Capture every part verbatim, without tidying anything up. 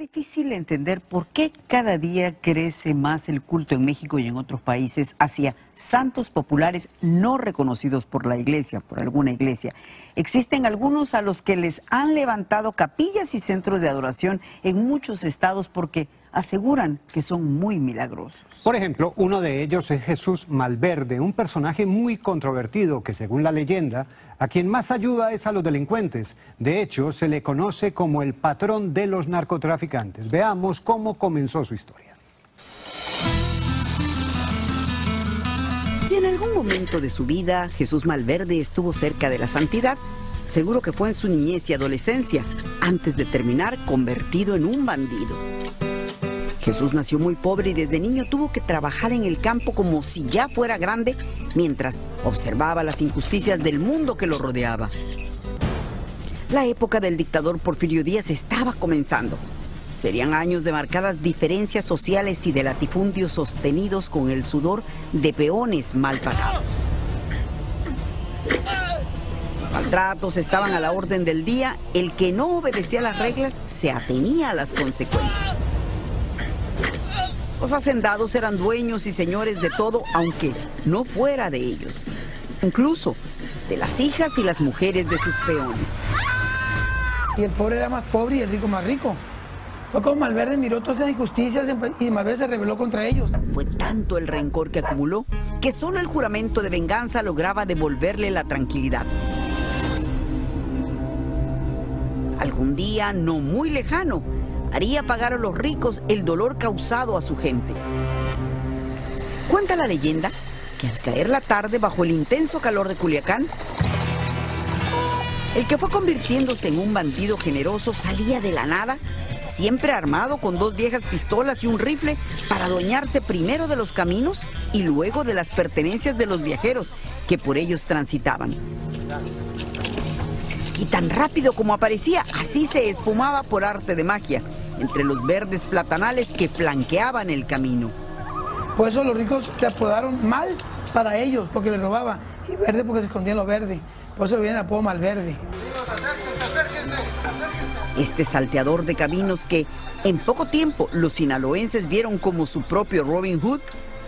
difícil entender por qué cada día crece más el culto en México y en otros países hacia santos populares no reconocidos por la iglesia, por alguna iglesia. Existen algunos a los que les han levantado capillas y centros de adoración en muchos estados porque aseguran que son muy milagrosos. Por ejemplo, uno de ellos es Jesús Malverde, un personaje muy controvertido que, según la leyenda, a quien más ayuda es a los delincuentes. De hecho, se le conoce como el patrón de los narcotraficantes. Veamos cómo comenzó su historia. Si en algún momento de su vida Jesús Malverde estuvo cerca de la santidad, seguro que fue en su niñez y adolescencia, antes de terminar convertido en un bandido. Jesús nació muy pobre y desde niño tuvo que trabajar en el campo como si ya fuera grande, mientras observaba las injusticias del mundo que lo rodeaba. La época del dictador Porfirio Díaz estaba comenzando. Serían años de marcadas diferencias sociales y de latifundios sostenidos con el sudor de peones mal pagados. Maltratos estaban a la orden del día, el que no obedecía las reglas se atenía a las consecuencias. Los hacendados eran dueños y señores de todo, aunque no fuera de ellos, incluso de las hijas y las mujeres de sus peones. Y el pobre era más pobre y el rico más rico. Fue como Malverde miró todas las injusticias y Malverde se rebeló contra ellos. Fue tanto el rencor que acumuló que solo el juramento de venganza lograba devolverle la tranquilidad. Algún día, no muy lejano, haría pagar a los ricos el dolor causado a su gente. Cuenta la leyenda que al caer la tarde bajo el intenso calor de Culiacán, el que fue convirtiéndose en un bandido generoso salía de la nada, siempre armado con dos viejas pistolas y un rifle, para adueñarse primero de los caminos y luego de las pertenencias de los viajeros que por ellos transitaban. Y tan rápido como aparecía, así se esfumaba por arte de magia, entre los verdes platanales que flanqueaban el camino. Por eso los ricos se apodaron Mal para ellos, porque les robaba, y Verde porque se escondía en lo verde. Por eso le vienen a apodo Malverde. Este salteador de caminos que, en poco tiempo, los sinaloenses vieron como su propio Robin Hood,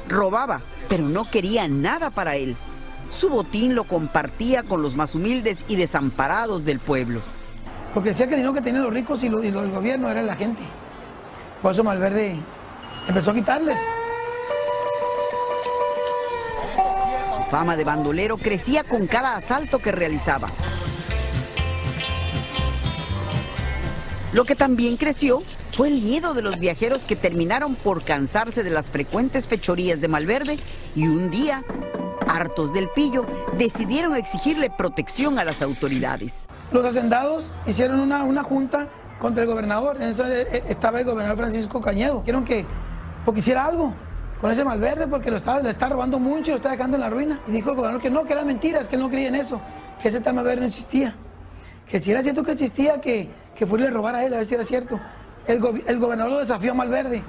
robaba, pero no quería nada para él. Su botín lo compartía con los más humildes y desamparados del pueblo. Porque decía que el dinero que tenían los ricos y lo, y lo del gobierno era la gente. Por eso Malverde empezó a quitarles. Su fama de bandolero crecía con cada asalto que realizaba. Lo que también creció fue el miedo de los viajeros que terminaron por cansarse de las frecuentes fechorías de Malverde y un día, hartos del pillo, decidieron exigirle protección a las autoridades. Los hacendados hicieron una, una junta contra el gobernador. En eso estaba el gobernador Francisco Cañedo. Dijeron que porque hiciera algo con ese Malverde porque lo estaba, le está robando mucho y lo está dejando en la ruina. Y dijo el gobernador que no, que eran mentiras, que él no creía en eso, que ese tal Malverde no existía. Que si era cierto que existía, que, que fuera a robar a él, a ver si era cierto. El, go, el gobernador lo desafió a Malverde.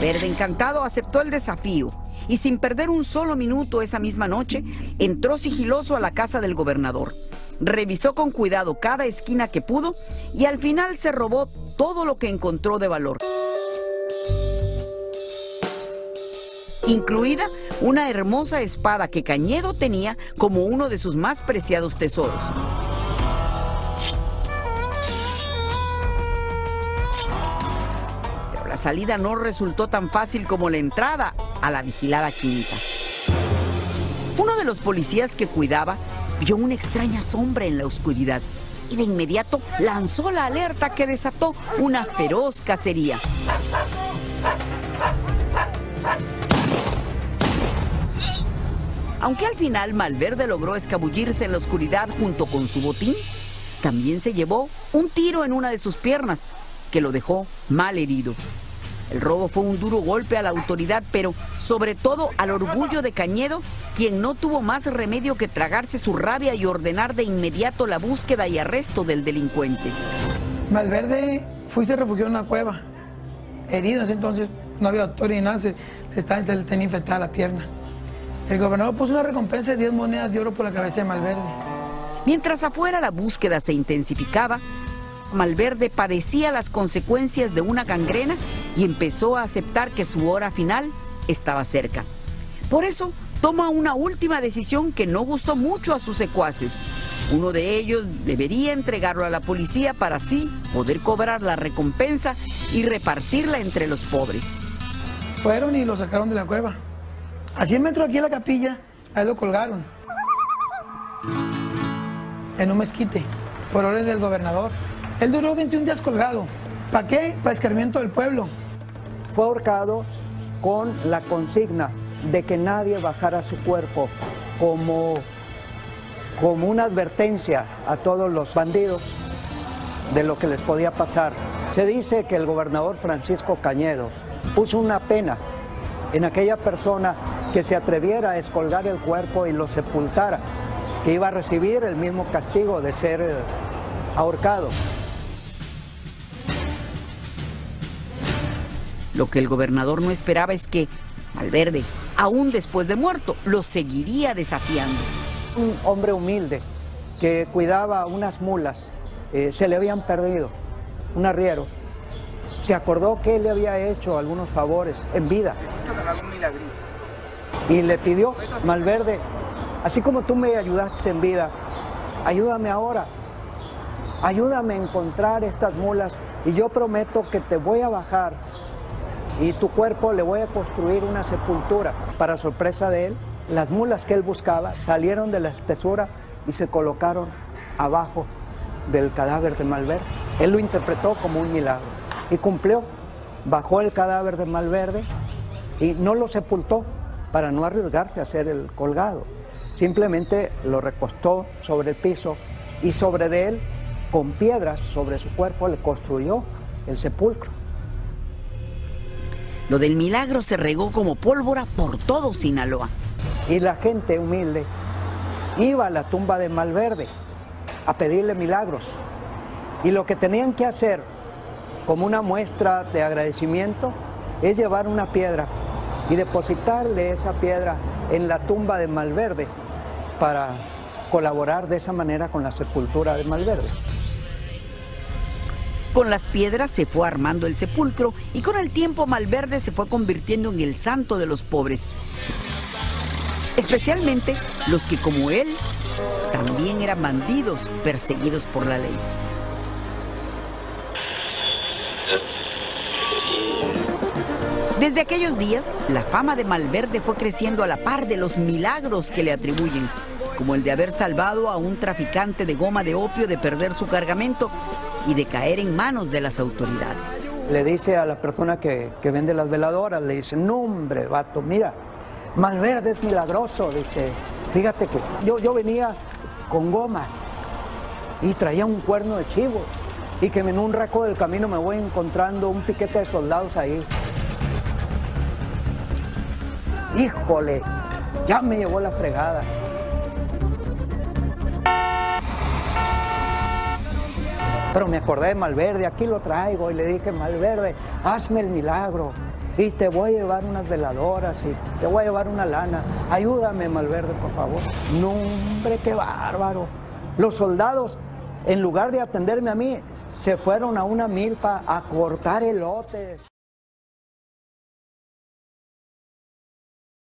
Verde encantado aceptó el desafío. Y sin perder un solo minuto esa misma noche, entró sigiloso a la casa del gobernador. Revisó con cuidado cada esquina que pudo y al final se robó todo lo que encontró de valor, incluida una hermosa espada que Cañedo tenía como uno de sus más preciados tesoros. Pero la salida no resultó tan fácil como la entrada a la vigilada quinta. Uno de los policías que cuidaba vio una extraña sombra en la oscuridad y de inmediato lanzó la alerta que desató una feroz cacería. Aunque al final Malverde logró escabullirse en la oscuridad junto con su botín, también se llevó un tiro en una de sus piernas que lo dejó mal herido. El robo fue un duro golpe a la autoridad, pero sobre todo al orgullo de Cañedo, quien no tuvo más remedio que tragarse su rabia y ordenar de inmediato la búsqueda y arresto del delincuente. Malverde fue y se refugió en una cueva, herido en ese entonces, no había autoridad ni nada, se, estaba, se le tenía infectada la pierna. El gobernador puso una recompensa de diez monedas de oro por la cabeza de Malverde. Mientras afuera la búsqueda se intensificaba, Malverde padecía las consecuencias de una gangrena y empezó a aceptar que su hora final estaba cerca. Por eso toma una última decisión que no gustó mucho a sus secuaces. Uno de ellos debería entregarlo a la policía para así poder cobrar la recompensa y repartirla entre los pobres. Fueron y lo sacaron de la cueva. A cien metros aquí en la capilla, ahí lo colgaron. En un mezquite, por orden del gobernador. Él duró veintiún días colgado. ¿Para qué? Para escarmiento del pueblo. Fue ahorcado con la consigna de que nadie bajara su cuerpo como, como una advertencia a todos los bandidos de lo que les podía pasar. Se dice que el gobernador Francisco Cañedo puso una pena en aquella persona que se atreviera a descolgar el cuerpo y lo sepultara, que iba a recibir el mismo castigo de ser eh, ahorcado. Lo que el gobernador no esperaba es que Malverde, aún después de muerto, lo seguiría desafiando. Un hombre humilde que cuidaba unas mulas, eh, se le habían perdido, un arriero. Se acordó que él le había hecho algunos favores en vida. Necesito ganar un milagrito. Y le pidió, Malverde, así como tú me ayudaste en vida, ayúdame ahora. Ayúdame a encontrar estas mulas y yo prometo que te voy a bajar y tu cuerpo le voy a construir una sepultura. Para sorpresa de él, las mulas que él buscaba salieron de la espesura y se colocaron abajo del cadáver de Malverde. Él lo interpretó como un milagro y cumplió. Bajó el cadáver de Malverde y no lo sepultó para no arriesgarse a hacer el colgado. Simplemente lo recostó sobre el piso y sobre de él, con piedras sobre su cuerpo, le construyó el sepulcro. Lo del milagro se regó como pólvora por todo Sinaloa. Y la gente humilde iba a la tumba de Malverde a pedirle milagros. Y lo que tenían que hacer como una muestra de agradecimiento es llevar una piedra y depositarle esa piedra en la tumba de Malverde para colaborar de esa manera con la sepultura de Malverde. Con las piedras se fue armando el sepulcro y con el tiempo Malverde se fue convirtiendo en el santo de los pobres, especialmente los que como él también eran bandidos perseguidos por la ley. Desde aquellos días, la fama de Malverde fue creciendo a la par de los milagros que le atribuyen, como el de haber salvado a un traficante de goma de opio de perder su cargamento y de caer en manos de las autoridades. Le dice a la persona que, que vende las veladoras, le dice, no hombre, vato, mira, Malverde es milagroso, dice, fíjate que yo, yo venía con goma y traía un cuerno de chivo y que en un raco del camino me voy encontrando un piquete de soldados ahí. Híjole, ya me llevó la fregada. Pero me acordé de Malverde, aquí lo traigo, y le dije, Malverde, hazme el milagro, y te voy a llevar unas veladoras, y te voy a llevar una lana. Ayúdame, Malverde, por favor. No, hombre, qué bárbaro. Los soldados, en lugar de atenderme a mí, se fueron a una milpa a cortar elotes.